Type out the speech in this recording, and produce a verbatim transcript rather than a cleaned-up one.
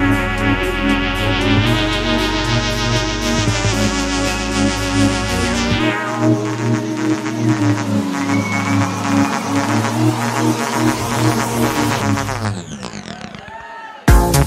make them play for you.